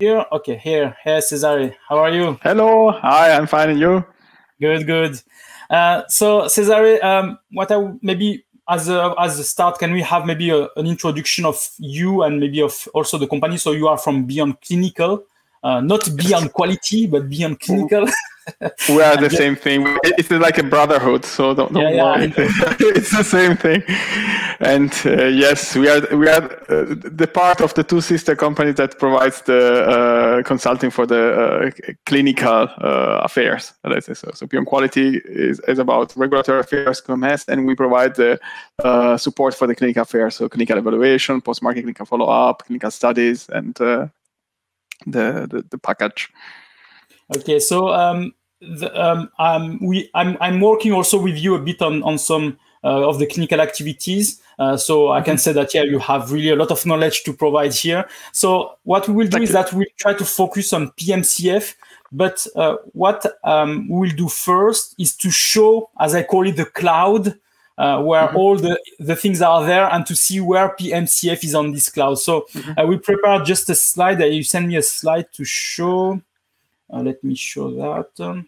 Here, okay, here. Hey, Cesare, how are you? Hello, hi, I'm fine, and you? Good, good. So, Cesare, what I maybe as a start, can we have maybe an introduction of you and maybe of also the company? So you are from Beyond Clinical, not Beyond Quality, but Beyond Clinical. We are the same thing. It's like a brotherhood, so don't worry. It's the same thing. And yes, we are the part of the two sister companies that provides the consulting for the clinical affairs. Let's say so. So Beyond Quality is about regulatory affairs, PMS, and we provide the support for the clinical affairs, so clinical evaluation, post-market clinical follow-up, clinical studies, and the package. Okay, so I'm working also with you a bit on some of the clinical activities. So I can say that, yeah, you have really a lot of knowledge to provide here. So what we will do is that we'll try to focus on PMCF, but what we'll do first is to show, as I call it, the cloud, where all the things are there, and to see where PMCF is on this cloud. So we prepared just a slide that you sent me a slide to show. Let me show that.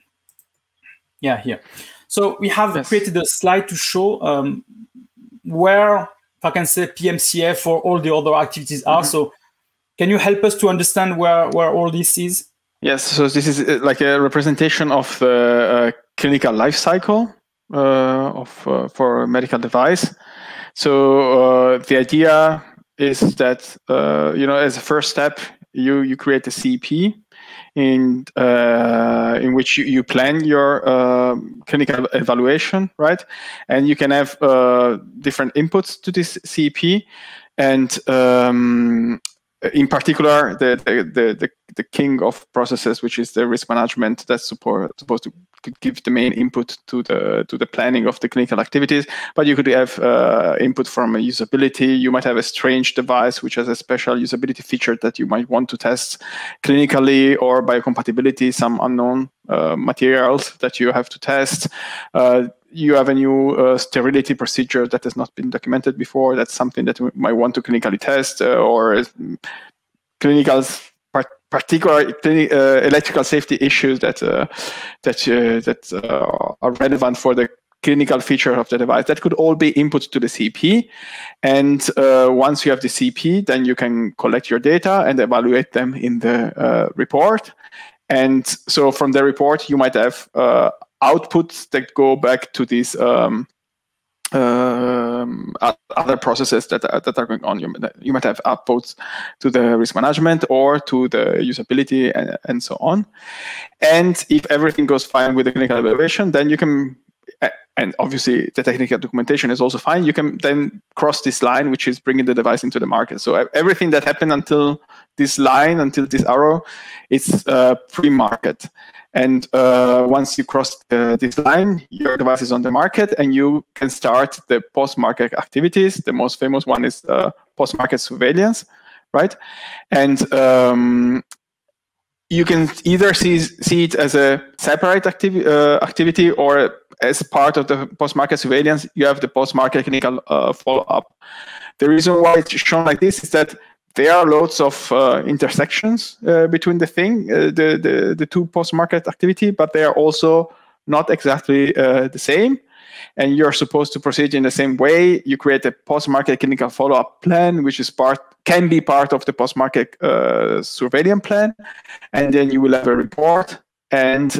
Yeah, here. So we have created a slide to show where, if I can say, PMCF or all the other activities are. So can you help us to understand where all this is? Yes, so this is like a representation of the clinical life cycle for a medical device. So the idea is that, you know, as a first step, you create a CEP, in which you plan your clinical evaluation, right? And you can have different inputs to this CEP, and in particular, the king of processes, which is the risk management, that's supposed to give the main input to the planning of the clinical activities. But you could have input from usability. You might have a strange device which has a special usability feature that you might want to test clinically, or biocompatibility, some unknown materials that you have to test. You have a new sterility procedure that has not been documented before. That's something that we might want to clinically test, or clinical particular electrical safety issues that are relevant for the clinical feature of the device. That could all be input to the CEP. And once you have the CEP, then you can collect your data and evaluate them in the report. And so from the report, you might have outputs that go back to these other processes that are going on. You might have outputs to the risk management or to the usability and so on. And if everything goes fine with the clinical evaluation, then you can, and obviously the technical documentation is also fine, you can then cross this line, which is bringing the device into the market. So everything that happened until this line, until this arrow, it's pre-market. And once you cross this line, your device is on the market, and you can start the post-market activities. The most famous one is post-market surveillance, right? And you can either see it as a separate activity, or as part of the post-market surveillance, you have the post-market clinical follow-up. The reason why it's shown like this is that there are loads of intersections between the two post-market activity, but they are also not exactly the same. And you're supposed to proceed in the same way. You create a post-market clinical follow-up plan, which is can be part of the post-market surveillance plan. And then you will have a report, and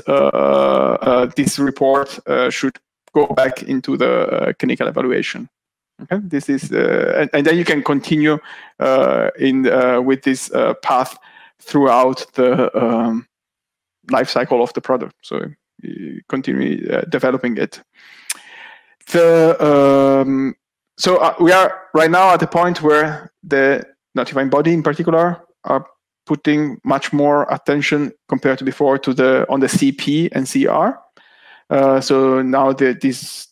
this report should go back into the clinical evaluation. Okay, this is, and then you can continue with this path throughout the life cycle of the product. So continue developing it. So we are right now at a point where the notifying body, in particular, are putting much more attention compared to before on the CP and CR. So now there's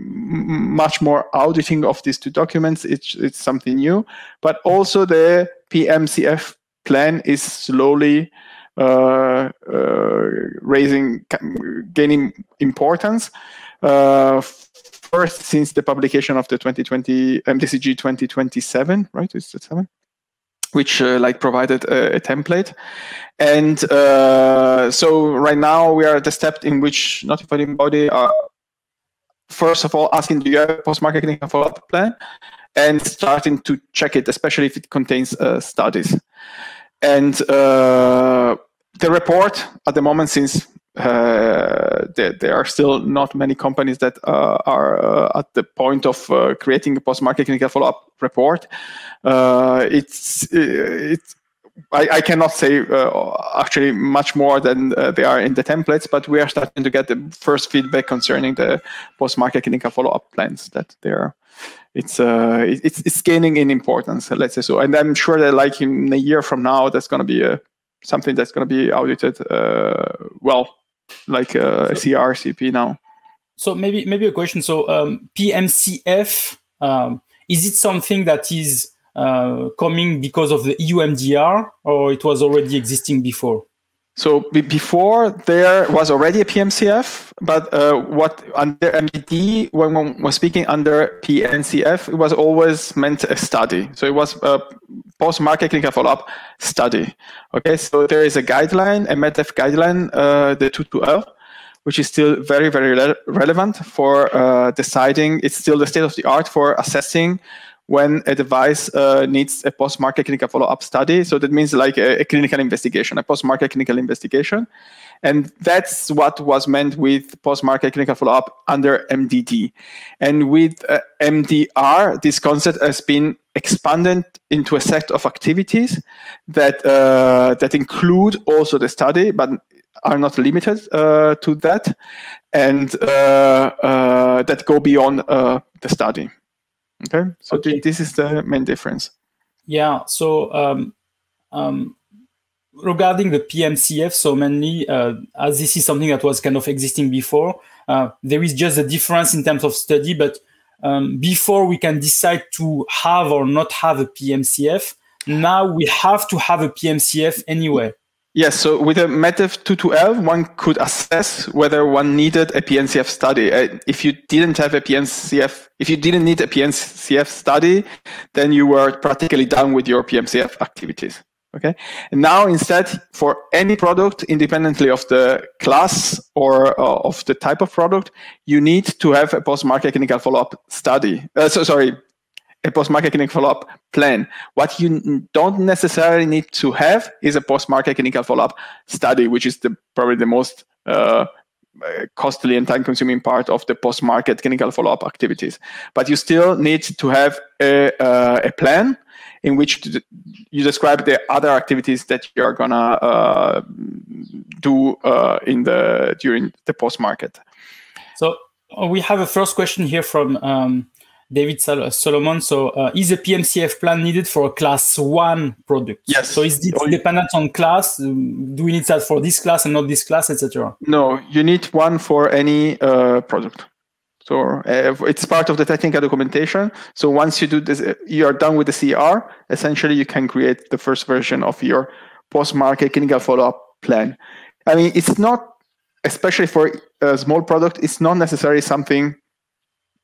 much more auditing of these two documents. It's something new, but also the PMCF plan is slowly gaining importance. First, since the publication of the MDCG 2020-7, right? Is that 7? which like provided a template. And so right now we are at the step in which notified body are first of all asking, do you have a post-market clinical follow-up plan? And starting to check it, especially if it contains studies. And the report at the moment, since there are still not many companies that are at the point of creating a post-market clinical follow-up report, I cannot say actually much more than they are in the templates, but we are starting to get the first feedback concerning the post-market clinical follow-up plans that they are. It's gaining in importance, let's say so. And I'm sure that like in a year from now, that's going to be something that's going to be audited well, like CER, CEP now. So maybe a question. So PMCF, is it something that is coming because of the EU MDR, or it was already existing before? So before there was already a PMCF, but what under MDD, when one was speaking under PMCF, it was always meant a study. So it was a post-market clinical follow-up study. Okay, so there is a guideline, a MEDDEV guideline, the 2.2.1, which is still very, very relevant for deciding. It's still the state of the art for assessing when a device needs a post-market clinical follow-up study. So that means like a clinical investigation, a post-market clinical investigation. And that's what was meant with post-market clinical follow-up under MDD. And with MDR, this concept has been expanded into a set of activities that, that include also the study, but are not limited to that, and that go beyond the study. Okay, so okay. This is the main difference. Yeah, so regarding the PMCF, so mainly, as this is something that was kind of existing before, there is just a difference in terms of study, but before we can decide to have or not have a PMCF, now we have to have a PMCF anyway. Yes, so with a MEDDEV 2.2.1, one could assess whether one needed a PMCF study. If you didn't have a PMCF, if you didn't need a PMCF study, then you were practically done with your PMCF activities. Okay. And now instead, for any product, independently of the class or of the type of product, you need to have a post-market clinical follow-up study. A post-market clinical follow-up plan. What you don't necessarily need to have is a post-market clinical follow-up study, which is probably the most costly and time-consuming part of the post-market clinical follow-up activities. But you still need to have a plan in which you describe the other activities that you are gonna do during the post-market. So we have a first question here from David Solomon. So is a PMCF plan needed for a class 1 product? Yes. So is it dependent on class? Do we need that for this class and not this class, etc.? No, you need one for any product. So it's part of the technical documentation. So once you do this, you are done with the CR, essentially you can create the first version of your post-market clinical follow-up plan. I mean, it's not, especially for a small product, it's not necessarily something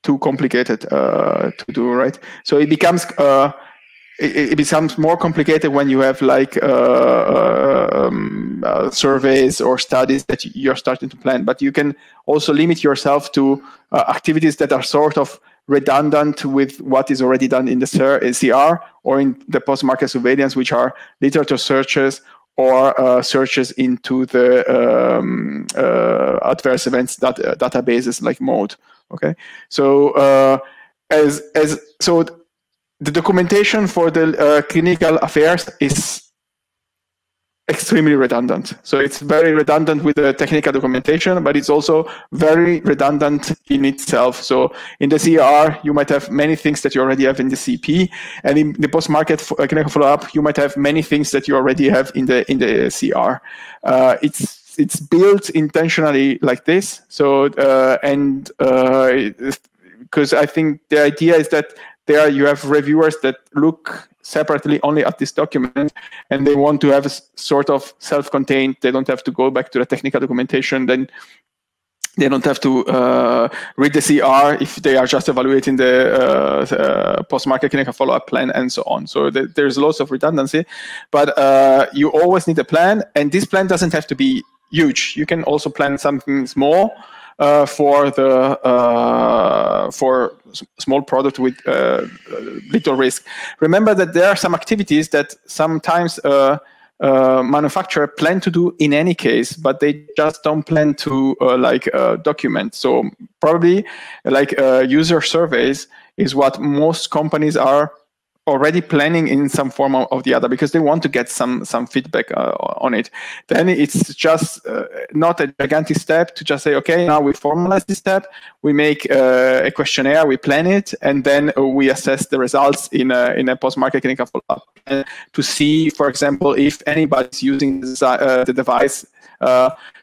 too complicated to do, right? So it becomes it becomes more complicated when you have like surveys or studies that you're starting to plan. But you can also limit yourself to activities that are sort of redundant with what is already done in the CR or in the post-market surveillance, which are literature searches or searches into the adverse events databases like MAUDE. Okay, so so the documentation for the clinical affairs is extremely redundant. So it's very redundant with the technical documentation, but it's also very redundant in itself. So in the CER, you might have many things that you already have in the CP, and in the post-market clinical follow-up, you might have many things that you already have in the CR. It's built intentionally like this. So because I think the idea is that there you have reviewers that look separately only at this document, and they want to have a sort of self-contained. They don't have to go back to the technical documentation. Then They don't have to read the CER if they are just evaluating the post-market clinical follow-up plan and so on. So there's lots of redundancy, but you always need a plan, and this plan doesn't have to be huge. You can also plan something small for the for small product with little risk. Remember that there are some activities that sometimes manufacturer plan to do in any case, but they just don't plan to document. So probably like user surveys is what most companies are already planning in some form of the other, because they want to get some feedback on it. Then it's just not a gigantic step to just say, okay, now we formalize this step, we make a questionnaire, we plan it, and then we assess the results in a post-market clinical follow-up to see, for example, if anybody's using the device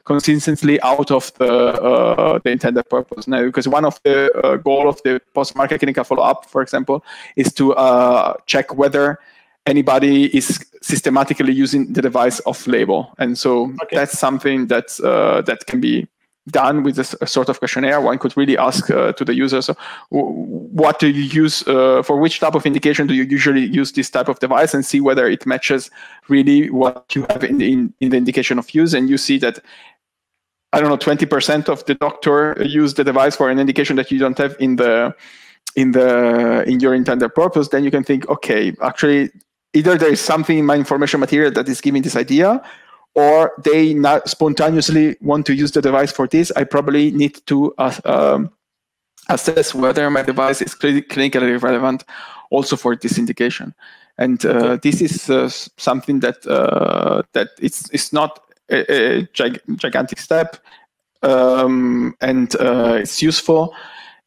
consistently out of the intended purpose. Now, because one of the goal of the post-market clinical follow-up, for example, is to check whether anybody is systematically using the device off-label, and so that's something that's that can be done with a sort of questionnaire. One could really ask to the user, so what do you use for which type of indication do you usually use this type of device, and see whether it matches really what you have in the indication of use. And you see that, I don't know, 20% of the doctor use the device for an indication that you don't have in your intended purpose. Then you can think, okay, actually, either there is something in my information material that is giving this idea, or they not spontaneously want to use the device for this. I probably need to assess whether my device is clinically relevant also for this indication. And this is something that it's not a gigantic step, and it's useful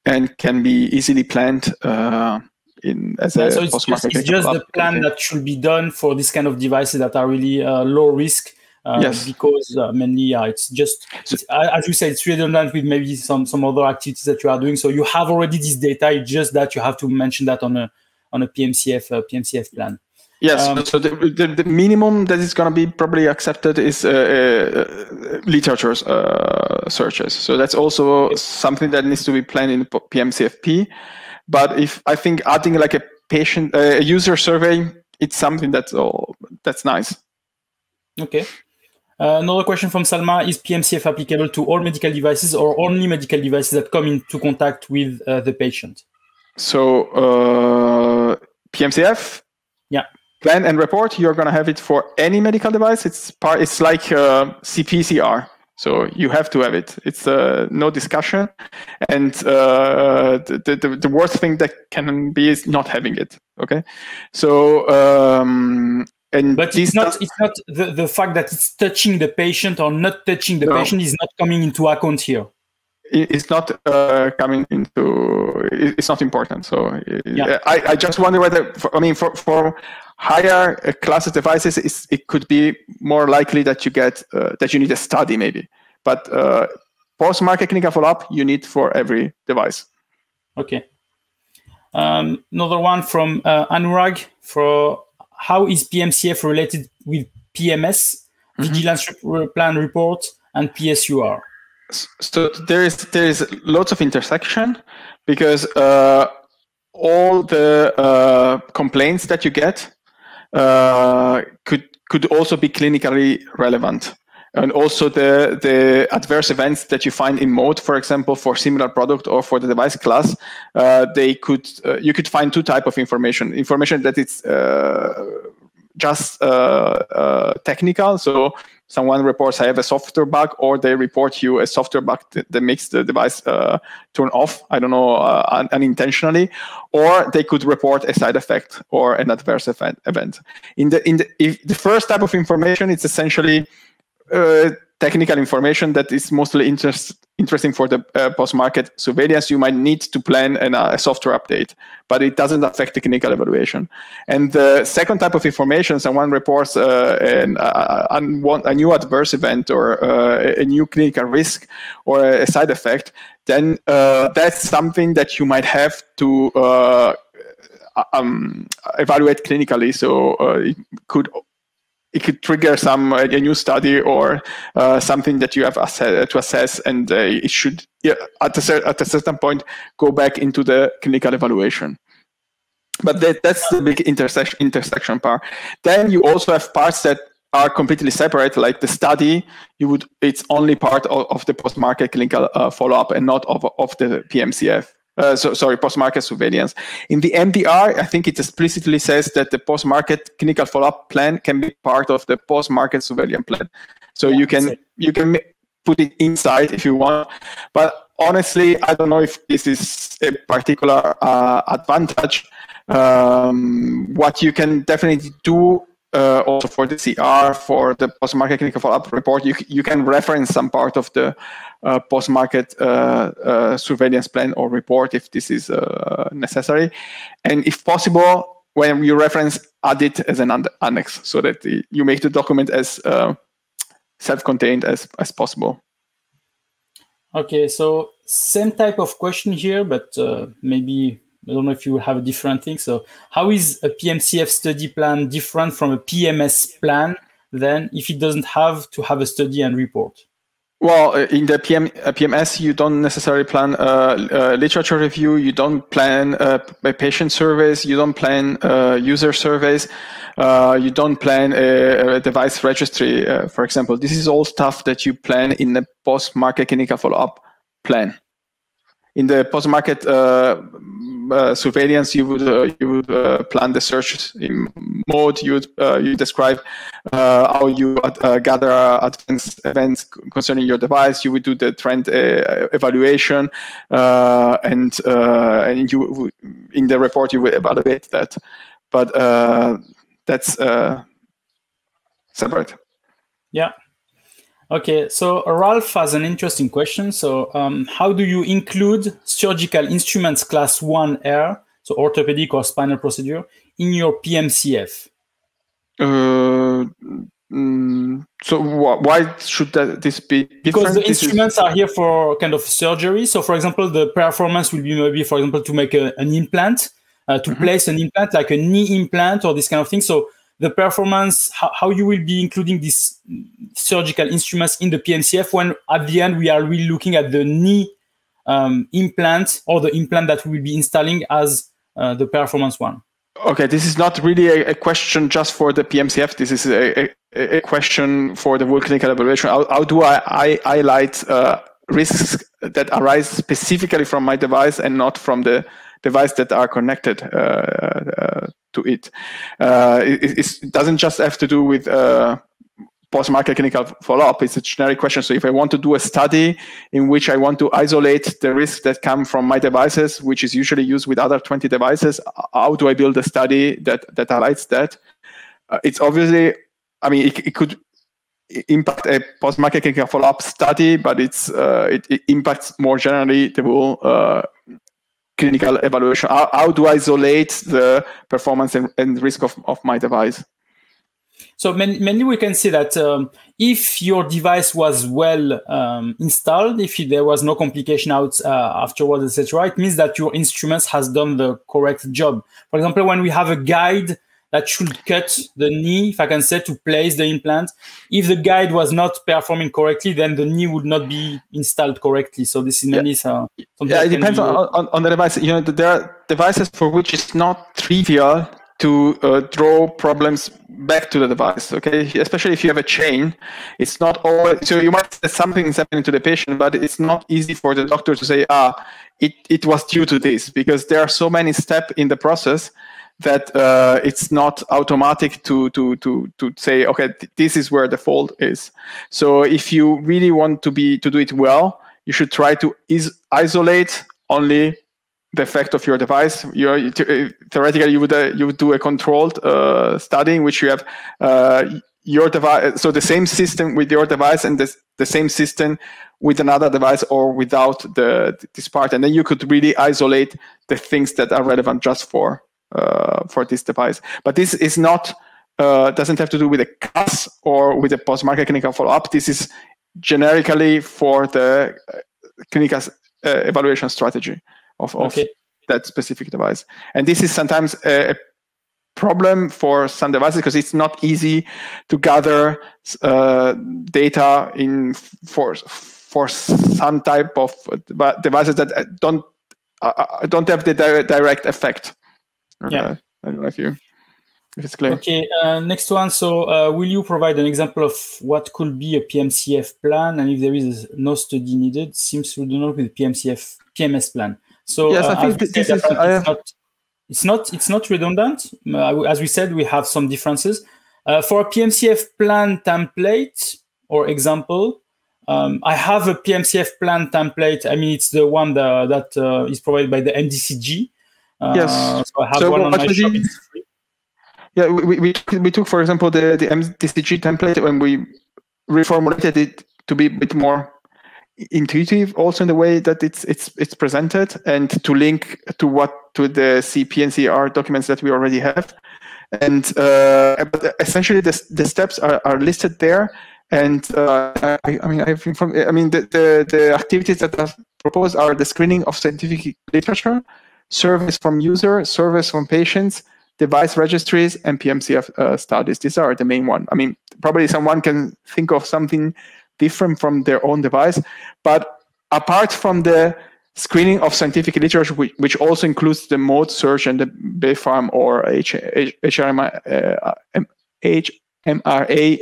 and can be easily planned so it's just the plan that should be done for this kind of devices that are really low risk. Yes. Because mainly it's just, as you said, it's redundant with maybe some other activities that you are doing. So you have already this data. It's just that you have to mention that on a PMCF plan. Yes. So the minimum that is going to be probably accepted is literature searches. So that's also something that needs to be planned in PMCFP. But if I think adding like a user survey, it's something that's nice. Okay. Another question from Salma: is PMCF applicable to all medical devices or only medical devices that come into contact with the patient? So PMCF, yeah, plan and report. You're going to have it for any medical device. It's like CP/CR. So you have to have it. It's no discussion, and the worst thing that can be is not having it. Okay, so but it's not the fact that it's touching the patient or not touching the patient is not coming into account here. It's not coming into. It's not important. So yeah. I just wonder whether for higher class of devices, it could be more likely that you get that you need a study maybe, but post-market clinical follow-up you need for every device. Okay. Another one from Anurag: for how is PMCF related with PMS, vigilance plan report, and PSUR? So there is lots of intersection, because all the complaints that you get could also be clinically relevant, and also the adverse events that you find in MAUDE, for example, for similar product or for the device class, you could find two type of information that it's just technical. So someone reports I have a software bug, or they report you a software bug that makes the device turn off, I don't know, unintentionally, or they could report a side effect or an adverse event. If the first type of information, it's essentially technical information that is mostly interesting for the post-market surveillance. You might need to plan a software update, but it doesn't affect clinical evaluation. And the second type of information, someone reports a new adverse event, or a new clinical risk, or a side effect, then that's something that you might have to evaluate clinically. So it could it could trigger some a new study or something that you have to assess, and it should at a certain point go back into the clinical evaluation. But that's the big intersection part. Then you also have parts that are completely separate, like the study. It's only part of the post-market clinical follow-up and not of the PMCF. Sorry, post-market surveillance. In the MDR, I think it explicitly says that the post-market clinical follow-up plan can be part of the post-market surveillance plan. So yeah, you can put it inside if you want. But honestly, I don't know if this is a particular advantage. What you can definitely do also for the CR, for the post-market clinical follow-up report, you can reference some part of the post-market surveillance plan or report if this is necessary. And if possible, when you reference, add it as an annex so that you make the document as self-contained as possible. Okay, so same type of question here, but maybe I don't know if you have a different thing. So how is a PMCF study plan different from a PMS plan then if it doesn't have to have a study and report? Well, in the PMS, you don't necessarily plan literature review. You don't plan patient surveys. You don't plan user surveys. You don't plan a device registry, for example. This is all stuff that you plan in the post-market clinical follow-up plan. In the post-market surveillance, you would plan the search in mode. You describe how you gather advanced events concerning your device. You would do the trend evaluation, and you in the report you will evaluate that. But that's separate. Yeah. Okay, so Ralph has an interesting question. So how do you include surgical instruments class 1R, so orthopedic or spinal procedure, in your PMCF? So why should this be different? Because the instruments are here for kind of surgery. So for example, the performance will be maybe, for example, to make an implant, to place an implant, like a knee implant or this kind of thing. So the performance, how you will be including these surgical instruments in the PMCF when at the end we are really looking at the knee implant or the implant that we will be installing as the performance one. Okay, this is not really a question just for the PMCF. This is a question for the whole clinical evaluation. How do I highlight risks that arise specifically from my device and not from the device that are connected to it. It doesn't just have to do with post-market clinical follow-up. It's a generic question. So if I want to do a study in which I want to isolate the risks that come from my devices, which is usually used with other 20 devices, how do I build a study that highlights that? It's obviously, I mean, it could impact a post-market clinical follow-up study, but it impacts more generally the whole clinical evaluation. How do I isolate the performance and risk of my device? So mainly we can see that if your device was well installed, if there was no complication out afterwards, etc., it means that your instruments has done the correct job. For example, when we have a guide that should cut the knee, if I can say, to place the implant, if the guide was not performing correctly, then the knee would not be installed correctly. So this is mainly something. Yeah, it depends on the device. You know, there are devices for which it's not trivial to draw problems back to the device, okay? Especially if you have a chain, it's not always, so you might say something is happening to the patient, but it's not easy for the doctor to say, it was due to this, because there are so many steps in the process that it's not automatic to say, okay, this is where the fault is. So if you really want to do it well, you should try to isolate only the effect of your device. Theoretically, you would do a controlled study in which you have your device, so the same system with your device and the same system with another device or without this part, and then you could really isolate the things that are relevant just for this device. But this is not doesn't have to do with a class or with a post-market clinical follow-up. This is generically for the clinical evaluation strategy of that specific device. And this is sometimes a problem for some devices because it's not easy to gather data in for some type of devices that don't have the direct effect. Yeah, I don't know if you. If it's clear. Okay, next one. So will you provide an example of what could be a PMCF plan? And if there is no study needed, seems to do with PMCF, PMS plan. So yes, I think this is, it's not redundant. As we said, we have some differences. For a PMCF plan template or example, I have a PMCF plan template. I mean, it's the one that is provided by the MDCG. Yes. So I have one on my shop. It's free. Yeah, we took, for example, the MDCG template and we reformulated it to be a bit more intuitive, also in the way that it's presented, and to link to the CEP and CER documents that we already have. And but essentially, the steps are listed there. And the activities that are proposed are the screening of scientific literature, surveys from users, surveys from patients, device registries, and PMCF studies. These are the main one. I mean, probably someone can think of something different from their own device, but apart from the screening of scientific literature, which also includes the MAUDE search and the BfArM or HMRA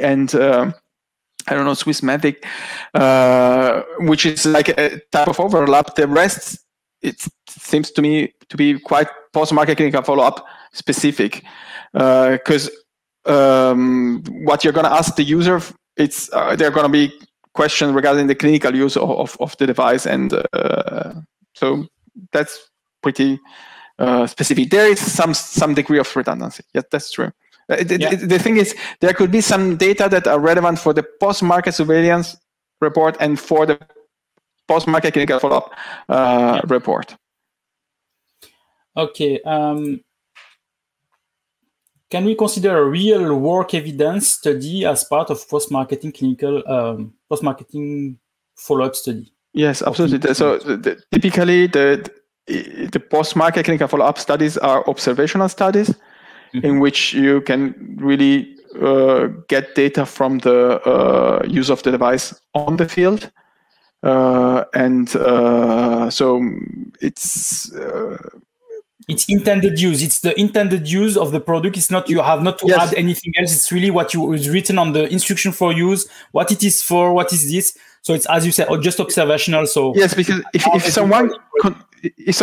and I don't know, Swissmedic, which is like a type of overlap. The rest, it seems to me to be quite post-market clinical follow-up specific, because what you're going to ask the user, it's there are going to be questions regarding the clinical use of the device, and so that's pretty specific. There is some degree of redundancy. Yes, that's true. The thing is, there could be some data that are relevant for the post-market surveillance report and for the post-market clinical follow-up report. Okay. Can we consider a real-world evidence study as part of post-marketing clinical post-marketing follow-up study? Yes, absolutely. So typically, the post-market clinical follow-up studies are observational studies. Mm-hmm. In which you can really get data from the use of the device on the field. So it's intended use. It's the intended use of the product. It's not, you have not to add anything else. It's really what is written on the instruction for use, what it is for, what is this. So it's, as you said, or just observational. So yes, because if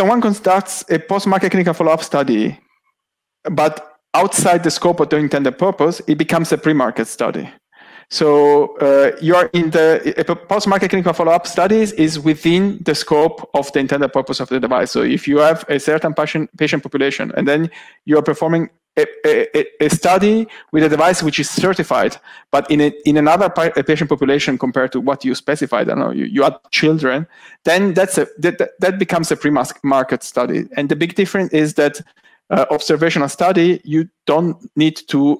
someone conducts a post-market clinical follow-up study, but outside the scope of the intended purpose, it becomes a pre-market study. So post-market clinical follow-up studies is within the scope of the intended purpose of the device. So if you have a certain patient population and then you are performing a study with a device which is certified, but in another patient population compared to what you specified, I don't know, you add children, then that becomes a pre-market study. And the big difference is that observational study, you don't need to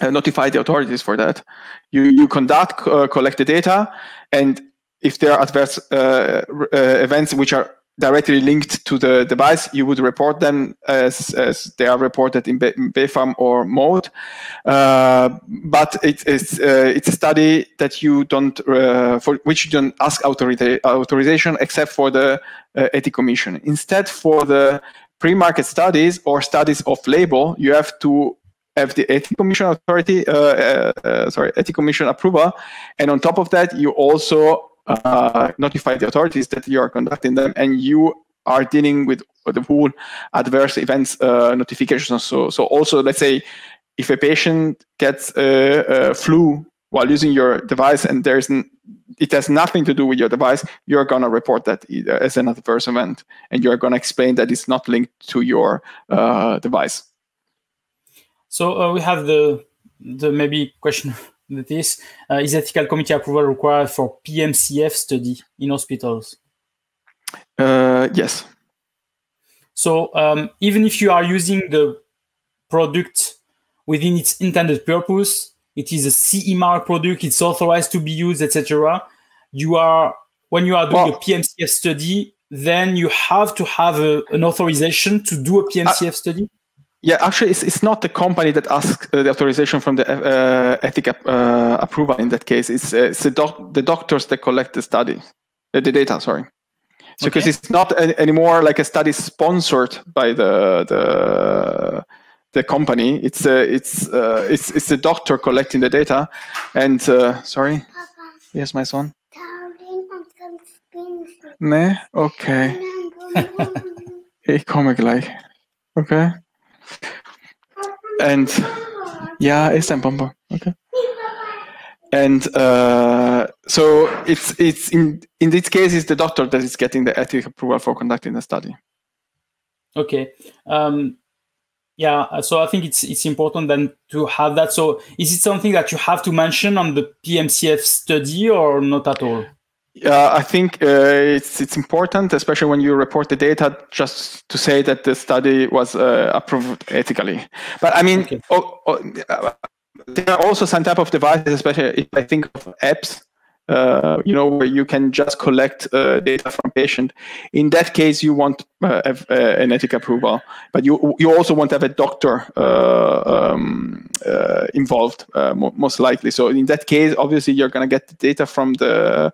notify the authorities for that. You conduct, collect the data, and if there are adverse events which are directly linked to the device, you would report them as they are reported in BfArM or MAUDE. But it's a study that you don't for which you don't ask authorization except for the ethics commission. Instead, for the pre-market studies or studies off-label, you have to have the ethics commission authority, ethics commission approval, and on top of that, you also notify the authorities that you are conducting them, and you are dealing with the whole adverse events notification. So also, let's say, if a patient gets a flu while using your device, and it has nothing to do with your device, you're going to report that as an adverse event, and you're going to explain that it's not linked to your device. So we have the maybe question that is ethical committee approval required for PMCF study in hospitals? Yes. So even if you are using the product within its intended purpose, it is a CE mark product, it's authorized to be used, etc. When you are doing a PMCF study, then you have to have an authorization to do a PMCF study? Yeah, actually, it's not the company that asks the authorization from the ethic approval in that case. It's the doctors that collect the study, the data, sorry. So because it's not anymore like a study sponsored by the company. It's the doctor collecting the data. And sorry, Papa, yes, my son. Ne? Okay. Ich komme gleich. Okay. And yeah, it's a Bonbon. Okay. And so it's in this case, it's the doctor that is getting the ethics approval for conducting the study. Okay. Yeah, so I think it's important then to have that. So is it something that you have to mention on the PMCF study or not at all? I think it's important, especially when you report the data, just to say that the study was approved ethically. But I mean, there are also some type of devices, especially if I think of apps, you know, where you can just collect data from patient. In that case, you want an ethic approval, but you also want to have a doctor involved, most likely. So in that case, obviously, you're going to get the data from the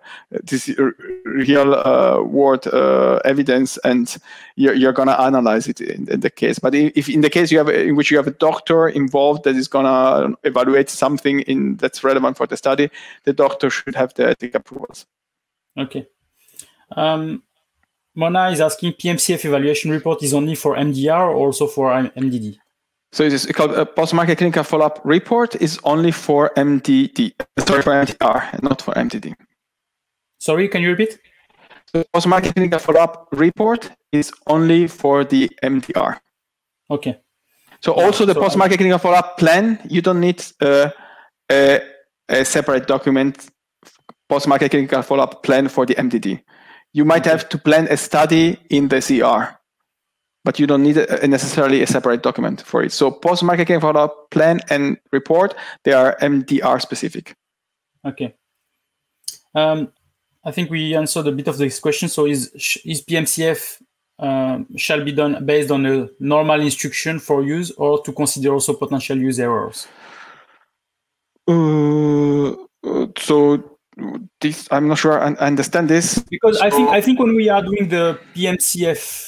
real world evidence, and you're going to analyze it in the case. But if in the case you have in which you have a doctor involved that is going to evaluate something that's relevant for the study, the doctor should have the ethic approvals. Okay. Mona is asking, PMCF evaluation report is only for MDR or also for MDD? So it is called a post-market clinical follow-up report is only for MDD. Sorry, for MDR, not for MDD. Sorry, can you repeat? So post-market clinical follow-up report is only for the MDR. Okay. So also the post-market clinical follow-up plan, you don't need a separate document, post-market clinical follow-up plan for the MDD. You might have to plan a study in the CER, but you don't need necessarily a separate document for it. So post-market clinical follow-up plan and report, they are MDR specific. Okay. I think we answered a bit of this question. So is PMCF shall be done based on a normal instruction for use or to consider also potential use errors? So this, I'm not sure I understand this. Because I think when we are doing the PMCF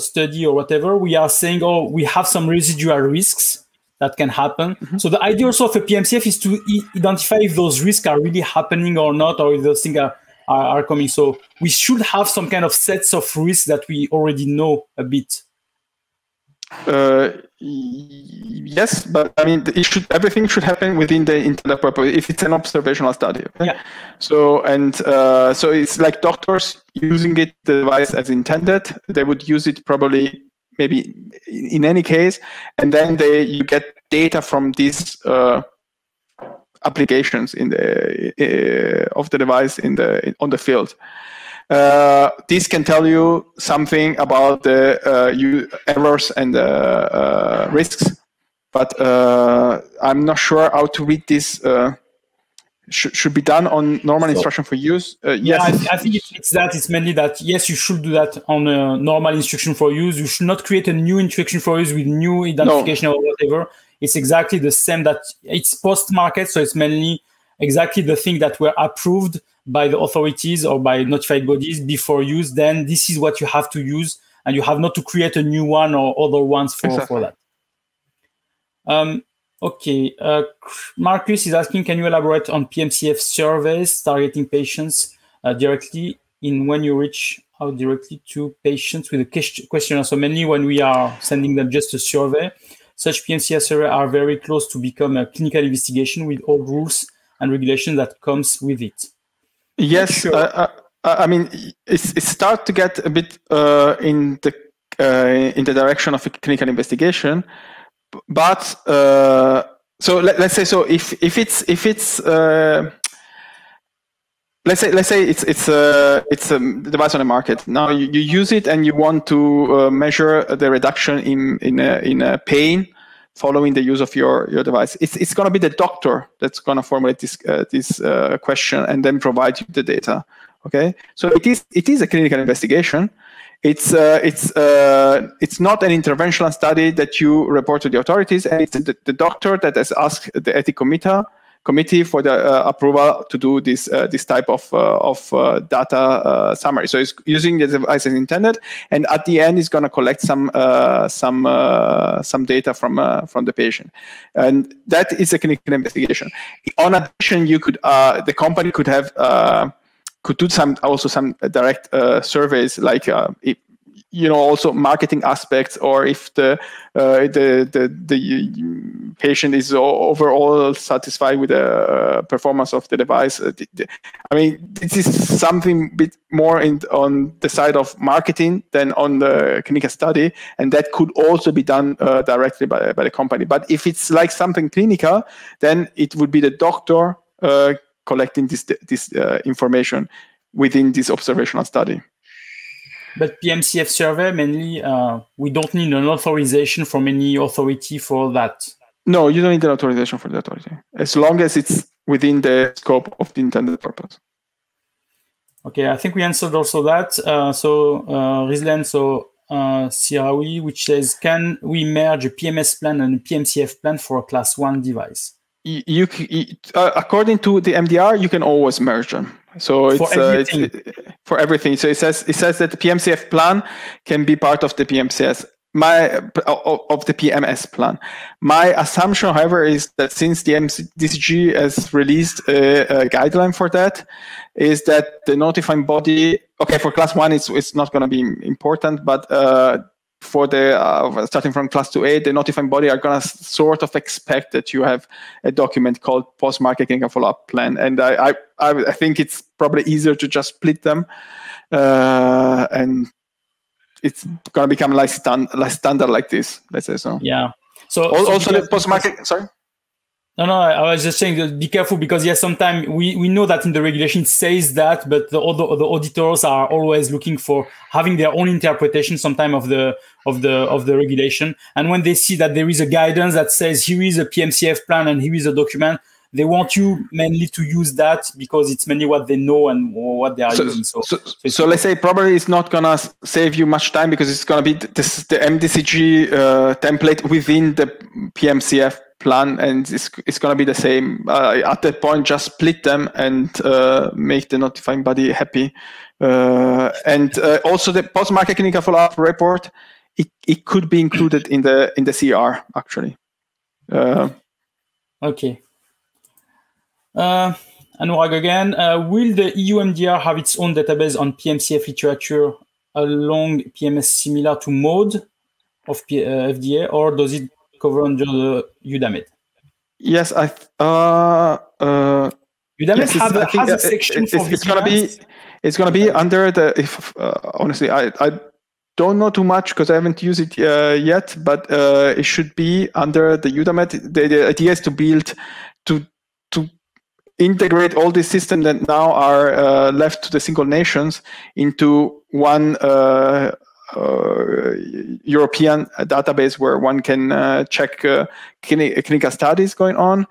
study or whatever, we are saying, oh, we have some residual risks that can happen. So the idea also of a PMCF is to identify if those risks are really happening or not, or if those things are coming. So we should have some kind of sets of risks that we already know a bit. Yes, but I mean, everything should happen within the intended purpose if it's an observational study. Okay? Yeah. So so it's like doctors using the device as intended. They would use it probably maybe in any case, and then you get data from these applications in the of the device on the field. This can tell you something about the errors and risks, but I'm not sure how to read this. Should be done on normal instruction for use. Yes, yeah, I think it's that. It's mainly that. Yes, you should do that on a normal instruction for use. You should not create a new instruction for use with new identification or whatever. It's exactly the same. That it's post-market, so it's mainly exactly the thing that were approved by the authorities or by notified bodies before use. Then this is what you have to use, and you have not to create a new one or other ones for that. Okay, Marcus is asking, can you elaborate on PMCF surveys targeting patients directly in when you reach out directly to patients with a questionnaire? So mainly when we are sending them just a survey, such PMCF surveys are very close to become a clinical investigation with all rules and regulations that comes with it. Yes, sure. I mean, it starts to get a bit in the direction of a clinical investigation, but so let's say so if it's let's say it's a device on the market now. You use it and you want to measure the reduction in pain following the use of your device. It's going to be the doctor that's going to formulate this question and then provide you the data Okay, so it is a clinical investigation. It's not an interventional study that you report to the authorities, and it's the doctor that has asked the ethics committee for the approval to do this this type of data summary. So it's using the device as intended, and at the end it's going to collect some data from the patient, and that is a clinical investigation. On addition, you could the company could have could do some direct surveys, like if, you know, also marketing aspects, or if the patient is overall satisfied with the performance of the device. I mean, this is something a bit more on the side of marketing than on the clinical study, and that could also be done directly by the company. But if it's like something clinical, then it would be the doctor collecting this information within this observational study. But PMCF survey, mainly, we don't need an authorization from any authority for that. No, you don't need an authorization for the authority, as long as it's within the scope of the intended purpose. Okay, I think we answered also that. So Rizlan Sirawi, which says, can we merge a PMS plan and a PMCF plan for a class 1 device? You according to the MDR, you can always merge them. So for everything. So it says that the PMCF plan can be part of the PMS plan. My assumption, however, is that since the MDCG has released a guideline for that, is that the notifying body, okay, for class 1, it's not going to be important, but for the starting from class 2A, the notifying body are going to sort of expect that you have a document called post-market clinical follow-up plan, and I think it's probably easier to just split them, and it's going to become like standard like this. Let's say so. Yeah. So also the post-market. Sorry. No, I was just saying that be careful, because yes, sometimes we know that in the regulation it says that, but the auditors are always looking for having their own interpretation sometimes of the regulation. And when they see that there is a guidance that says here is a PMCF plan and here is a document, they want you mainly to use that because it's mainly what they know and what they are using. So let's say probably it's not going to save you much time, because it's going to be the MDCG template within the PMCF plan, and it's going to be the same. At that point, just split them and make the notifying body happy. And also the post-market clinical follow-up report, it could be included in the CER, actually. Okay. Anurag again, will the EU MDR have its own database on PMCF literature along PMS similar to MAUDE of FDA, or does it cover under the Eudamed? Yes, Eudamed has a section for vigilance. It's going to be under the, honestly, I don't know too much because I haven't used it yet, but it should be under the Eudamed. The idea is to build, to integrate all these systems that now are left to the single nations into one European database where one can check clinical studies going on,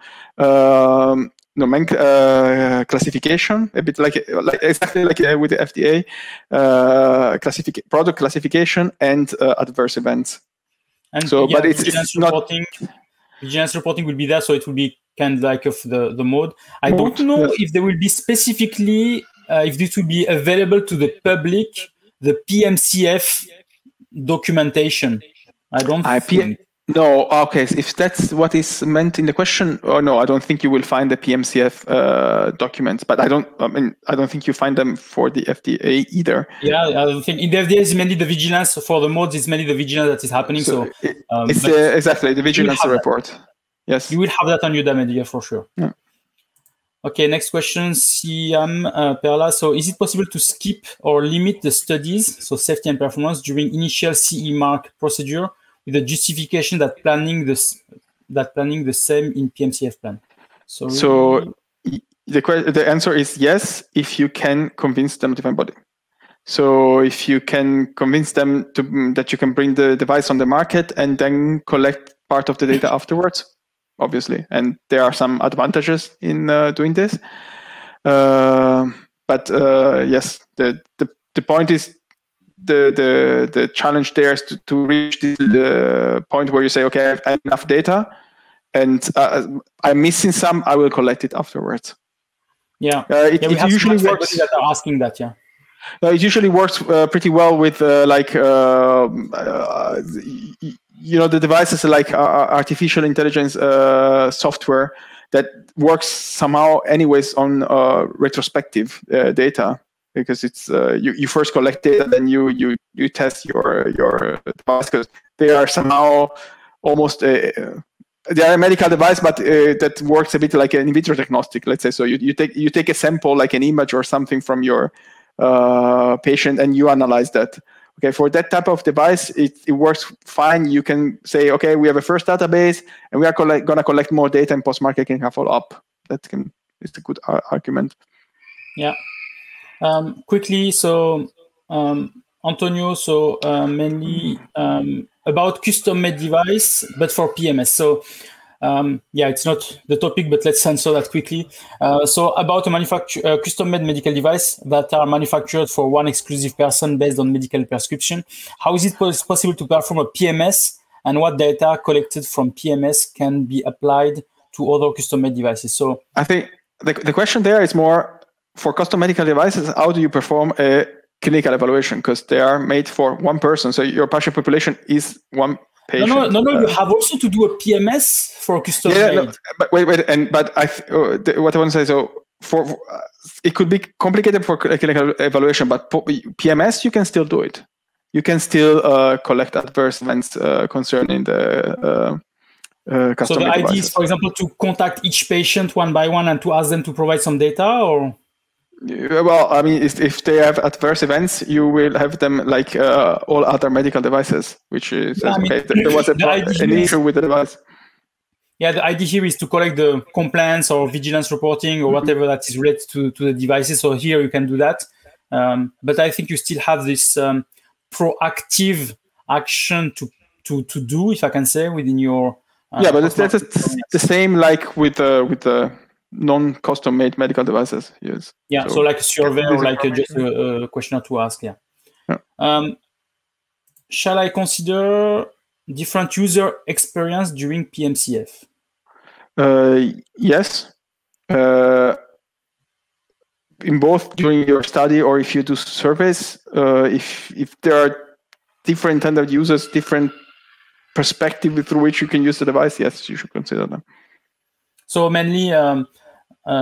classification, a bit like exactly like with the FDA, product classification, and adverse events. And so, again, but vigilance reporting will be there, so it will be kind of like of the mode. I don't know if there will be specifically if this will be available to the public, the PMCF documentation. I don't think. No, okay. So if that's what is meant in the question, oh no, I don't think you will find the PMCF documents. But I don't think you find them for the FDA either. Yeah, I don't think in the FDA is mainly the vigilance for the modes. It's mainly the vigilance that is happening. So it's exactly the vigilance report. That. Yes, you will have that on Eudamed for sure. Yeah. Okay, next question, Siam Perla. So is it possible to skip or limit the studies, so safety and performance, during initial CE mark procedure with the justification that planning the same in PMCF plan? Sorry. So the answer is yes, if you can convince the notifying body. So if you can convince them that you can bring the device on the market and then collect part of the data afterwards, obviously, and there are some advantages in doing this. But yes, the point is the challenge there is to reach the point where you say, okay, I have enough data, and I'm missing some. I will collect it afterwards. Yeah, it usually works. That are asking that, yeah. It usually works pretty well with you know, the devices like artificial intelligence software that works somehow anyways on retrospective data, because it's you first collect data, then you test your device, because they are somehow almost they are a medical device, but that works a bit like an in vitro diagnostic, let's say. So you take a sample like an image or something from your patient, and you analyze that. Okay, for that type of device, it works fine. You can say, okay, we have a first database, and we are going to collect more data in post-market clinical follow-up. It's a good argument. Yeah. Quickly, so Antonio, so mainly about custom-made device, but for PMS. So yeah, it's not the topic, but let's answer that quickly. So about a custom-made medical device that are manufactured for one exclusive person based on medical prescription, how is it possible to perform a PMS, and what data collected from PMS can be applied to other custom-made devices? So I think the question there is more for custom medical devices, how do you perform a clinical evaluation? Because they are made for one person. So your patient population is one patient. No, you have also to do a PMS for custom made. No, but what I want to say, so for it could be complicated for clinical evaluation, but PMS you can still do it. You can still collect adverse events concerning the custom. So the idea is, for example, to contact each patient one by one and to ask them to provide some data, or? Well, I mean, if they have adverse events, you will have them like all other medical devices, which is, yeah, I mean, okay, there was an issue with the device. Yeah, the idea here is to collect the compliance or vigilance reporting or whatever that is related to the devices. So here you can do that. But I think you still have this proactive action to do, if I can say, within your... yeah, but it's the same like with the... non-custom-made medical devices, yes. Yeah, so like a survey or like just a question to ask, yeah. Shall I consider different user experience during PMCF? Yes. In both during your study or if you do surveys, if there are different end of users, different perspective through which you can use the device, yes, you should consider them. So mainly,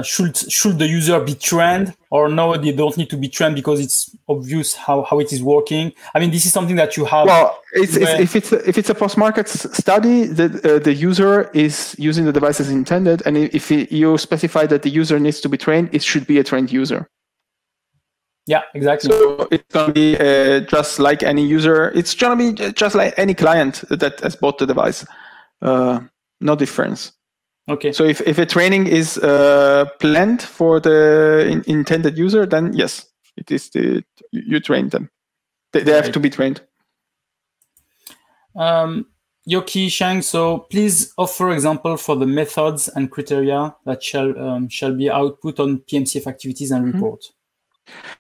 should the user be trained, or no, they don't need to be trained because it's obvious how it is working? I mean, this is something that you have. Well, if it's a post-market study, the user is using the device as intended, and if you specify that the user needs to be trained, it should be a trained user. Yeah, exactly. So it's going to be just like any user. It's going to be just like any client that has bought the device. No difference. Okay. So if a training is planned for the intended user, then yes, it is you train them. They have to be trained. Yoki Shang, so please offer example for the methods and criteria that shall be output on PMCF activities and report.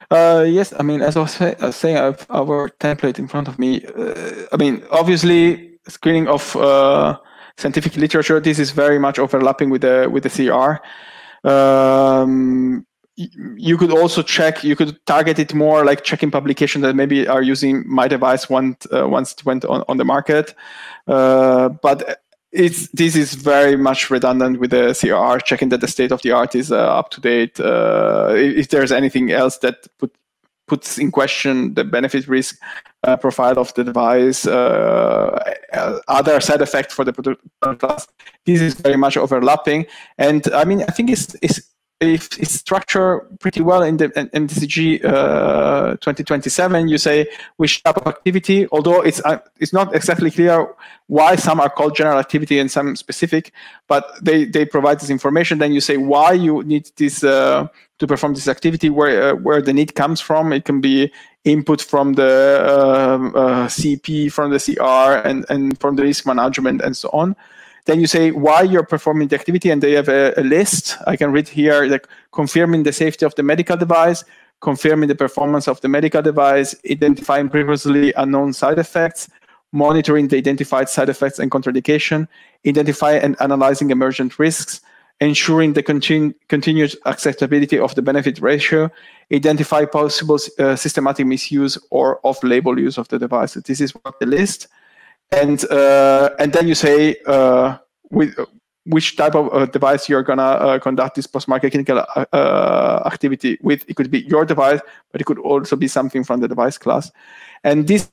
Yes, I mean, as I was saying, I have our template in front of me. I mean, obviously, screening of scientific literature, this is very much overlapping with the CER. You could also check, you could target it more like checking publications that maybe are using my device once it went on the market. But this is very much redundant with the CER, checking that the state of the art is up to date. If there's anything else that puts in question the benefit risk profile of the device, other side effects for the product class. This is very much overlapping, and I mean, I think it's structured pretty well in the MDCG 2020-7. You say which type of activity, although it's not exactly clear why some are called general activity and some specific, but they provide this information. Then you say why you need this to perform this activity, where the need comes from. It can be input from the CEP, from the CR, and from the risk management, and so on. Then you say why you're performing the activity, and they have a list. I can read here, like confirming the safety of the medical device, confirming the performance of the medical device, identifying previously unknown side effects, monitoring the identified side effects and contraindication, identify and analyzing emergent risks, ensuring the continued acceptability of the benefit ratio, identify possible systematic misuse or off-label use of the device. So this is what the list. And then you say with which type of device you're going to conduct this post-market clinical activity with. It could be your device, but it could also be something from the device class. And this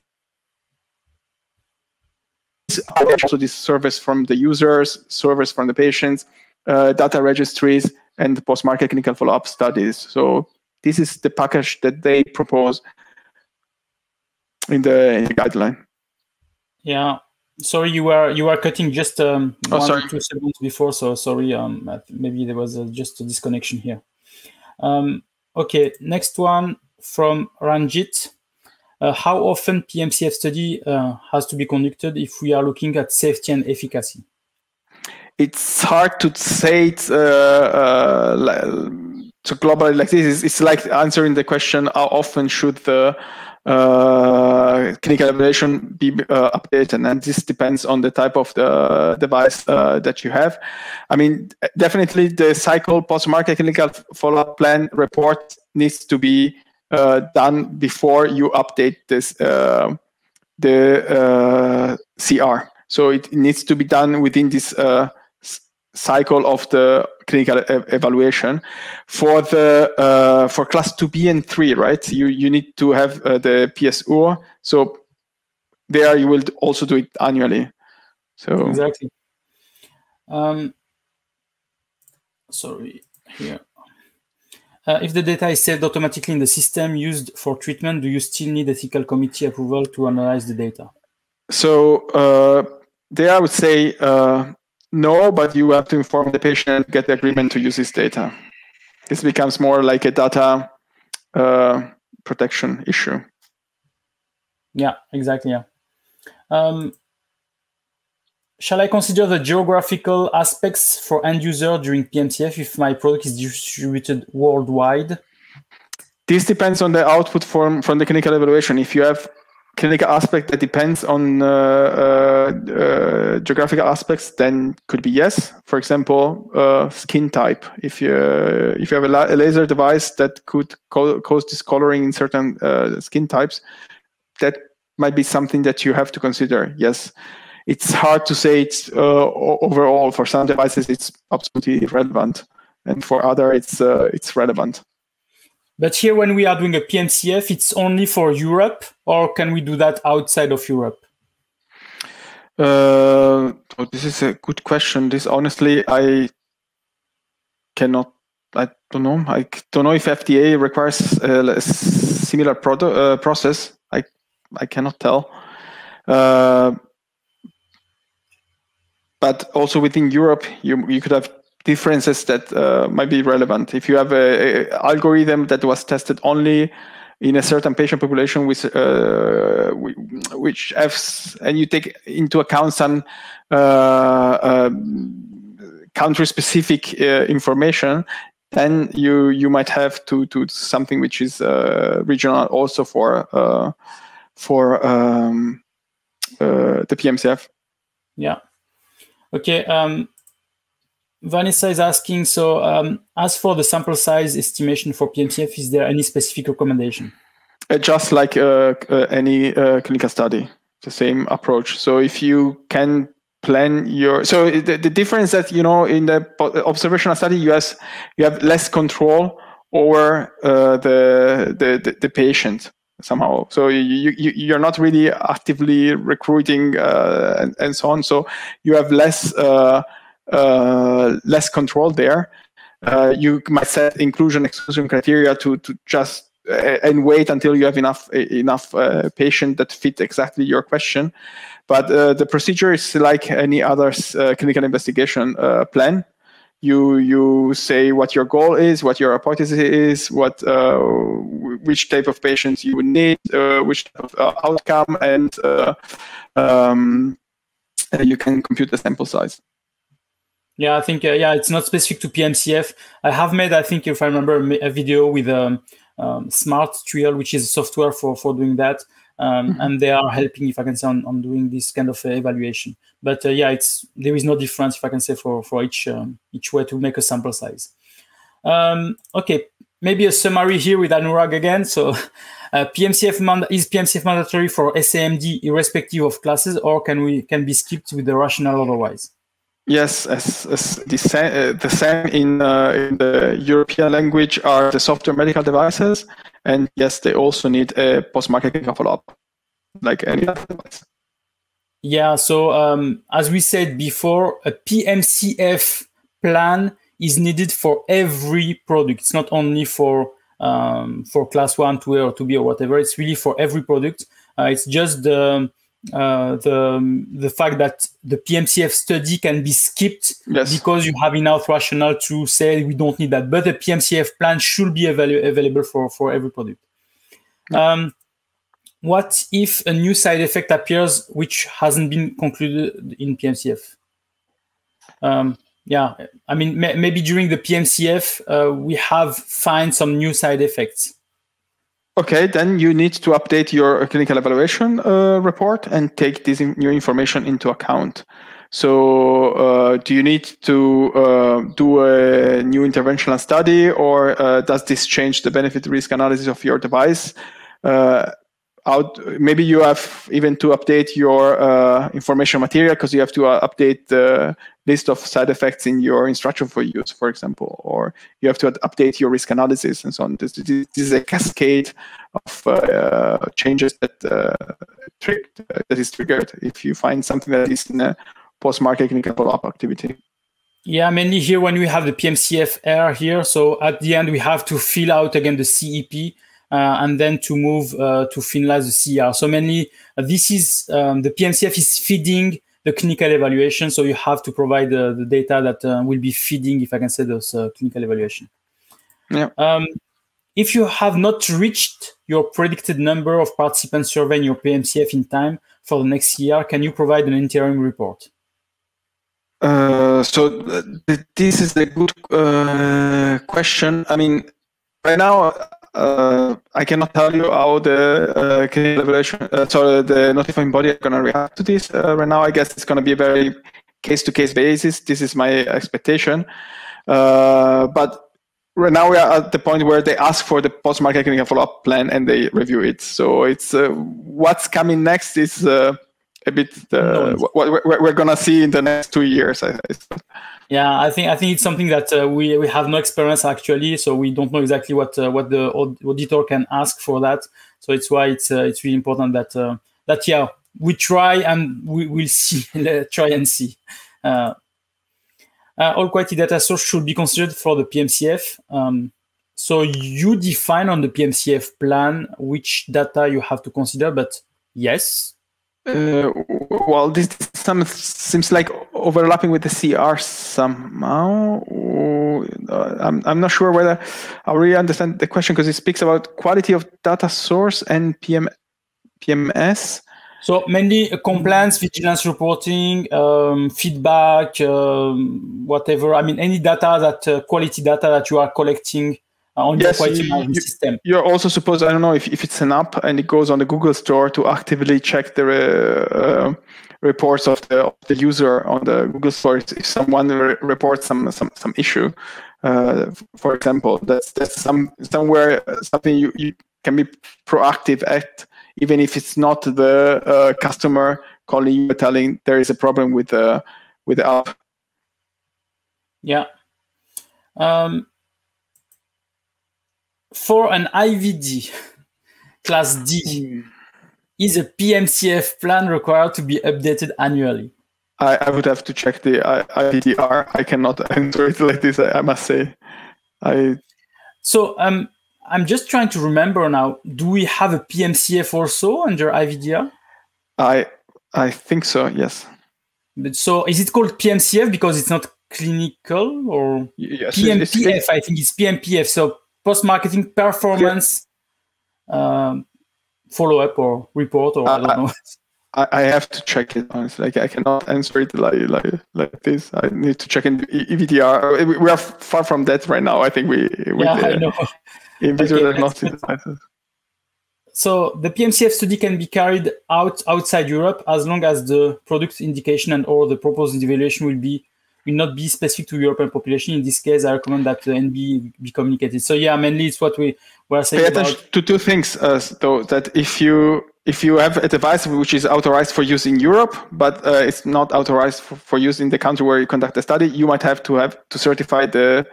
also this service from the users, service from the patients, data registries, and post-market clinical follow-up studies. So this is the package that they propose in the guideline. Yeah, sorry, you are cutting just 1 or 2 seconds before, so sorry, maybe there was just a disconnection here. Okay, next one from Ranjit. How often PMCF study has to be conducted if we are looking at safety and efficacy? It's hard to say it to globally like this. It's like answering the question, how often should the clinical evaluation be updated, and this depends on the type of the device that you have. I mean, definitely the cycle post-market clinical follow-up plan report needs to be done before you update this the CR. So it needs to be done within this cycle of the clinical evaluation. For the for class 2B and 3, right? You need to have the PSUR. So there you will also do it annually. So exactly. Sorry here. If the data is saved automatically in the system used for treatment, do you still need ethical committee approval to analyze the data? So there I would say no, but you have to inform the patient, get the agreement to use this data. This becomes more like a data protection issue. Yeah, exactly. Yeah. Shall I consider the geographical aspects for end user during PMCF if my product is distributed worldwide? This depends on the output from the clinical evaluation. If you have clinical aspect that depends on geographical aspects, then could be yes. For example, skin type. If you have a laser device that could cause discoloring in certain skin types, that might be something that you have to consider. Yes, it's hard to say it's overall. For some devices, it's absolutely irrelevant, and for other, it's relevant. But here, when we are doing a PMCF, it's only for Europe, or can we do that outside of Europe? This is a good question. This honestly, I don't know. I don't know if FDA requires a similar process. I cannot tell. But also within Europe, you could have differences that might be relevant. If you have a algorithm that was tested only in a certain patient population, which Fs, and you take into account some country-specific information, then you might have to do something which is regional also for the PMCF. Yeah. Okay. Vanessa is asking, so as for the sample size estimation for PMCF, is there any specific recommendation? Just like any clinical study, the same approach. So if you can plan your, so the difference that, you know, in the observational study, you have less control over the patient somehow. So you're not really actively recruiting and so on. So you have less control there. You might set inclusion/exclusion criteria to just and wait until you have enough patient that fit exactly your question. But the procedure is like any other clinical investigation plan. You say what your goal is, what your hypothesis is, what which type of patients you would need, which type of outcome, and you can compute the sample size. Yeah, I think it's not specific to PMCF. I have made, I think, if I remember, a video with Smart Trial, which is software for doing that. And they are helping, if I can say, on doing this kind of evaluation. But there is no difference, if I can say, for each way to make a sample size. Okay, maybe a summary here with Anurag again. So is PMCF mandatory for SAMD irrespective of classes, or can be skipped with the rationale otherwise? Yes, the same in the European language are the software medical devices, and yes, they also need a post-marketing follow-up, like any other device. Yeah, so as we said before, a PMCF plan is needed for every product. It's not only for class 1, 2A, or 2B, or whatever. It's really for every product. It's just the fact that the PMCF study can be skipped, yes, because you have enough rationale to say we don't need that, but the PMCF plan should be available for every product. Yeah. What if a new side effect appears which hasn't been concluded in PMCF? Yeah, I mean, maybe during the PMCF we have found some new side effects. Okay, then you need to update your clinical evaluation report and take this new information into account. So do you need to do a new interventional study, or does this change the benefit risk analysis of your device? Maybe you have even to update your information material, because you have to update the list of side effects in your instruction for use, for example, or you have to update your risk analysis and so on. This is a cascade of changes that is triggered if you find something that is in a post-market clinical follow-up activity. Yeah, mainly here when we have the PMCF error here, so at the end we have to fill out again the CEP, and then to move to finalize the CER. So mainly this is, the PMCF is feeding the clinical evaluation. So you have to provide the data that will be feeding, if I can say, those clinical evaluation. Yeah. If you have not reached your predicted number of participants surveyed in your PMCF in time for the next CER, can you provide an interim report? So this is a good question. I mean, right now, I cannot tell you how the clinical evaluation, sorry, the notifying body are going to react to this. Right now, I guess it's going to be a very case-to-case basis. This is my expectation. But right now, we are at the point where they ask for the post-market clinical follow-up plan and they review it. So it's what's coming next is a bit what we're going to see in the next 2 years. Yeah, I think it's something that we have no experience actually, so we don't know exactly what the auditor can ask for that. So it's why it's really important that we try and we will see. Try and see. All quality data source should be considered for the PMCF. So you define on the PMCF plan which data you have to consider, but yes. Well, this seems like overlapping with the CR somehow. I'm not sure whether I really understand the question, because it speaks about quality of data source and PMS. So mainly compliance, vigilance reporting, feedback, whatever. I mean, any data that quality data that you are collecting. Yes, you're also supposed, I don't know if it's an app and it goes on the Google store, to actively check the reports of the user on the Google store if someone reports some issue, for example. That's somewhere something you can be proactive at, even if it's not the customer calling you telling there is a problem with the app. Yeah. For an IVD class D, is a PMCF plan required to be updated annually? I would have to check the IVDR. I cannot answer it like this, I must say. So I'm just trying to remember now, do we have a PMCF also under IVDR? I think so, yes. But so is it called PMCF because it's not clinical, or? Yes, PMPF, I think it's PMPF. So post-marketing performance follow-up or report, or I don't know. I have to check it, honestly. Like, I cannot answer it like this. I need to check in the IVDR. We are far from that right now, I think. So the PMCF study can be carried out outside Europe as long as the product indication and or the proposed evaluation will not be specific to European population. In this case, I recommend that the NB be communicated. So yeah, mainly it's what we were saying. Pay attention to two things, though, that if you have a device which is authorized for use in Europe, but it's not authorized for use in the country where you conduct the study, you might have to certify the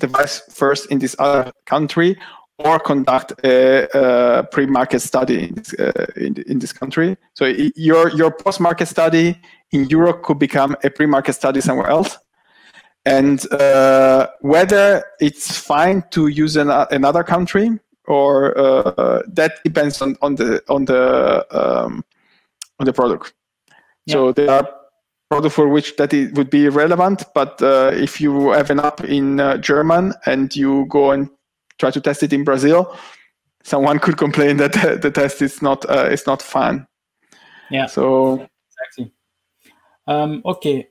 device first in this other country, or conduct a pre-market study in this country. So your post-market study in Europe could become a pre-market study somewhere else. And whether it's fine to use another country or that depends on the product. Yeah. So there are products for which that it would be relevant, but if you have an app in German and you go and try to test it in Brazil, someone could complain that the test is not fun. Yeah. So exactly. Okay.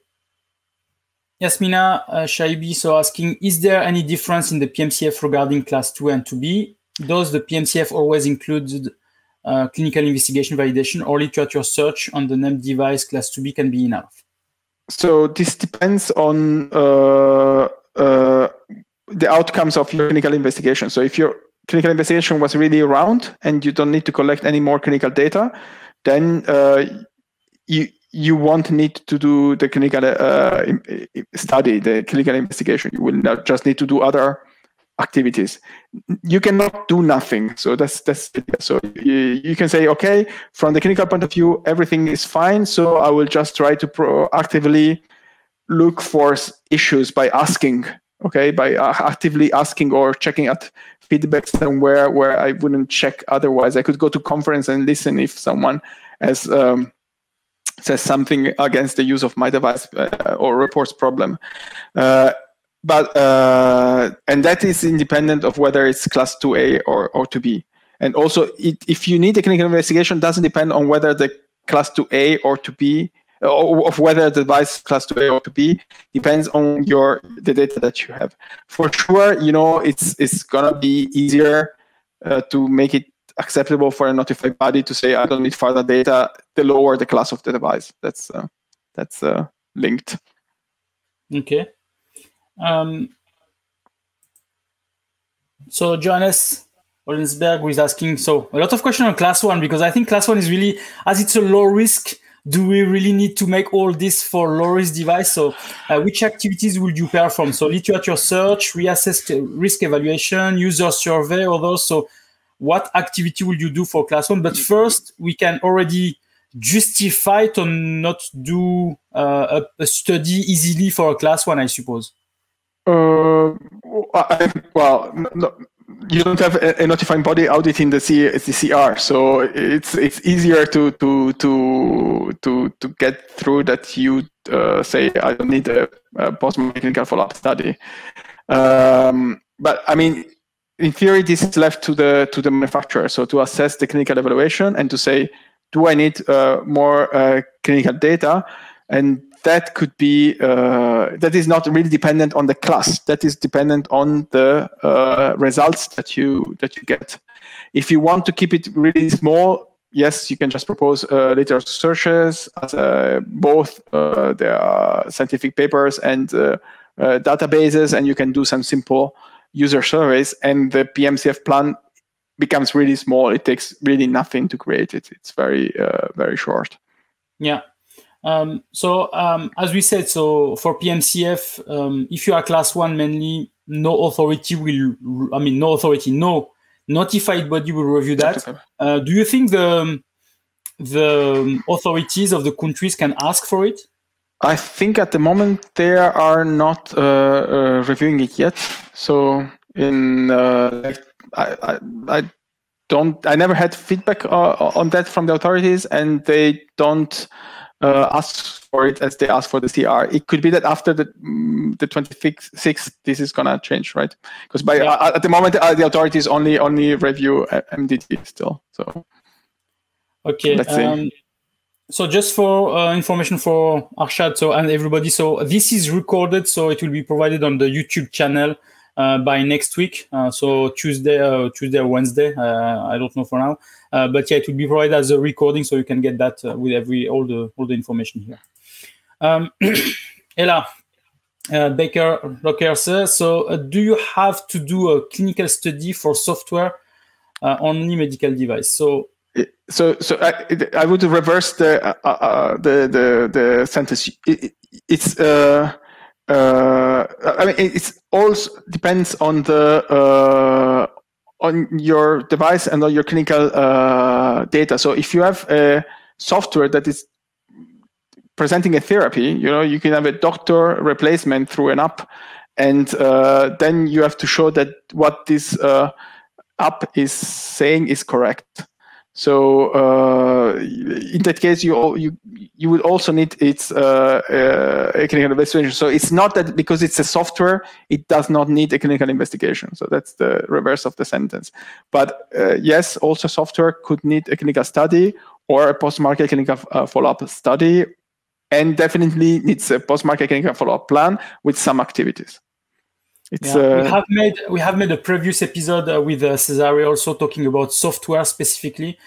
Yasmina Shaibi so asking, is there any difference in the PMCF regarding class 2 and 2B? Does the PMCF always include clinical investigation validation, or literature search on the named device class 2B can be enough? So this depends on the outcomes of your clinical investigation. So if your clinical investigation was really round and you don't need to collect any more clinical data, then you won't need to do the clinical study, the clinical investigation. You will not just need to do other activities. You cannot do nothing. So that's so you can say, okay, from the clinical point of view, everything is fine. So I will just try to proactively look for issues by asking. Okay, by actively asking or checking at feedback somewhere where I wouldn't check otherwise. I could go to conference and listen if someone has says something against the use of my device or reports problem. And that is independent of whether it's class 2A or 2B. And also, if you need a clinical investigation, it doesn't depend on whether the class 2A or 2B of whether the device class 2A or 2B, depends on the data that you have. For sure, you know, it's gonna be easier to make it acceptable for a notified body to say, I don't need further data, the lower the class of the device. That's linked. Okay. So Johannes Ollensberg was asking, so a lot of questions on class 1, because I think class 1 is really, as it's a low risk, do we really need to make all this for low-risk device? So which activities would you perform? So literature search, reassess risk evaluation, user survey, or those. So what activity will you do for class 1? But first, we can already justify to not do a study easily for a class 1, I suppose. You don't have a notifying body auditing the CER, so it's easier to get through that. You say I don't need a post-market clinical follow-up study, but I mean, in theory, this is left to the manufacturer. So to assess the clinical evaluation and to say, do I need more clinical data? And that could be that is not really dependent on the class. That is dependent on the results that you get. If you want to keep it really small, yes, you can just propose literature searches as both their scientific papers and databases, and you can do some simple user surveys. And the PMCF plan becomes really small. It takes really nothing to create it. It's very short. Yeah. As we said, so for PMCF, if you are class 1, mainly no authority will, I mean, no authority, no notified body will review that. Do you think the authorities of the countries can ask for it? I think at the moment they are not reviewing it yet. So I never had feedback on that from the authorities, and they don't ask for it as they ask for the CR. It could be that after the 26th, this is gonna change, right? Because at the moment the authorities only review MDD still. So Okay. That's it. So just for information for Arshad and everybody, so this is recorded, so it will be provided on the YouTube channel by next week. So Tuesday or Wednesday, I don't know for now. But yeah, it will be provided as a recording, so you can get that with all the information here. Ella Baker Locker says, so do you have to do a clinical study for software only medical device? So I would reverse the sentence. I mean, it also depends on the on your device and on your clinical data. So if you have a software that is presenting a therapy, you know, you can have a doctor replacement through an app, and then you have to show that what this app is saying is correct. So in that case, you would also need its a clinical investigation. So it's not that because it's a software, it does not need a clinical investigation. So that's the reverse of the sentence. But yes, also software could need a clinical study or a post-market clinical follow-up study, and definitely needs a post-market clinical follow-up plan with some activities. It's, yeah. We have made a previous episode with Cesare also talking about software specifically.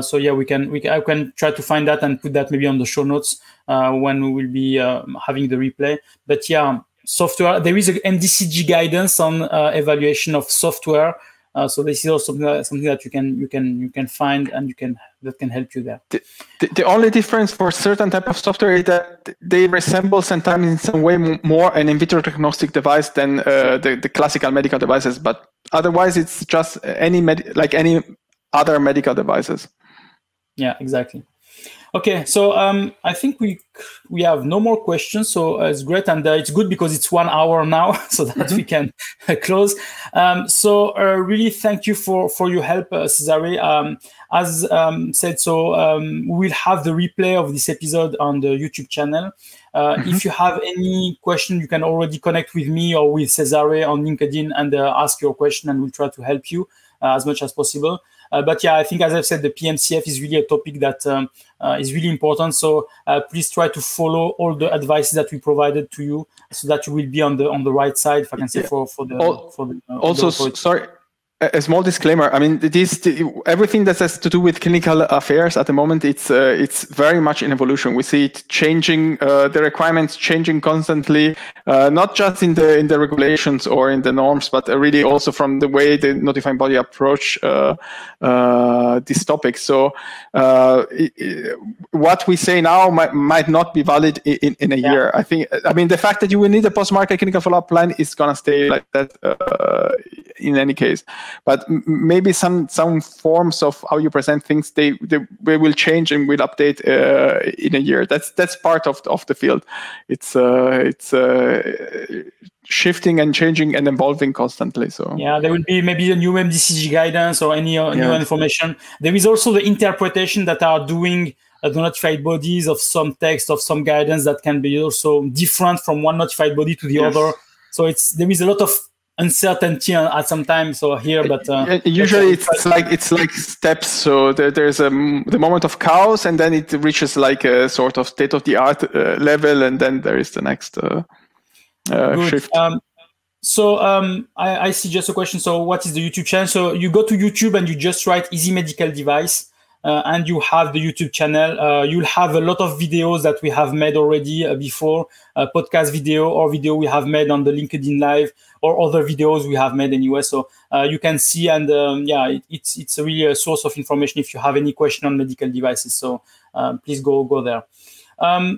So yeah, I can try to find that and put that maybe on the show notes when we will be having the replay. But yeah, software. There is an MDCG guidance on evaluation of software. So this is also something that you can find, and that can help you there. The only difference for certain type of software is that they resemble sometimes in some way more an in vitro diagnostic device than the classical medical devices. But otherwise, it's just like any other medical devices. Yeah, exactly. Okay, so I think we have no more questions, so it's great, and it's good because it's 1 hour now, so that we can close. Really thank you for your help, Cesare. As said, so we'll have the replay of this episode on the YouTube channel. If you have any question, you can already connect with me or with Cesare on LinkedIn and ask your question, and we'll try to help you as much as possible. But yeah, I think, as I've said, the PMCF is really a topic that is really important. So please try to follow all the advices that we provided to you, so that you will be on the right side, if I can say, sorry, a small disclaimer. I mean, everything that has to do with clinical affairs at the moment, it's very much in evolution. We see it changing, the requirements changing constantly, not just in the regulations or in the norms, but really also from the way the notifying body approach this topic. So what we say now might not be valid in a year. I think. I mean, the fact that you will need a post-market clinical follow-up plan is gonna stay like that in any case. But maybe some forms of how you present things, they will change and will update in a year. That's part of the field. It's shifting and changing and evolving constantly. So yeah, there will be maybe a new MDCG guidance or any new information. There is also the interpretation that are doing the notified bodies of some text, of some guidance, that can be also different from one notified body to the other. So there is a lot of uncertainty at some time, so here, but usually it's like steps. So there's the moment of chaos, and then it reaches like a sort of state of the art level, and then there is the next shift. I see just a question. So what is the YouTube channel? So you go to YouTube and you just write Easy Medical Device, and you have the YouTube channel. You'll have a lot of videos that we have made already before, podcast video or video we have made on the LinkedIn Live, or other videos we have made anyway. So you can see, and yeah, it's really a source of information if you have any question on medical devices. So please go there.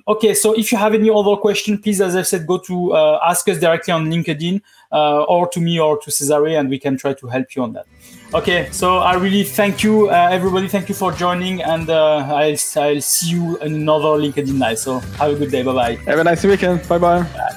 Okay, so if you have any other question, please, as I said, go to ask us directly on LinkedIn, or to me or to Cesare, and we can try to help you on that. Okay, so I really thank you, everybody. Thank you for joining, and I'll see you in another LinkedIn Live. So have a good day. Bye-bye. Have a nice weekend. Bye-bye. Bye.